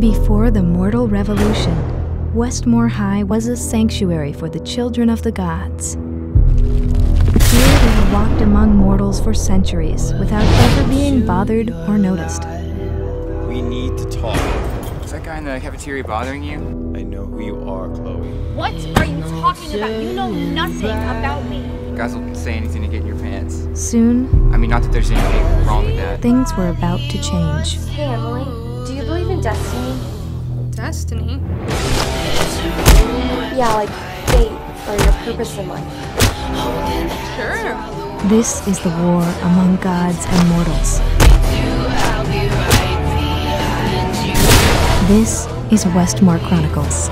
Before the mortal revolution, Westmore High was a sanctuary for the children of the gods. Here they had walked among mortals for centuries without ever being bothered or noticed. We need to talk. Is that guy in the cafeteria bothering you? I know who you are, Chloe. What are you talking about? You know nothing about me. Guys will say anything to get in your pants. Soon. I mean, not that there's anything wrong with that. Things were about to change. Hey, Emily. Do you believe in destiny? Destiny? Yeah, like fate or your purpose in life. Sure. This is the war among gods and mortals. This is Westmore Chronicles.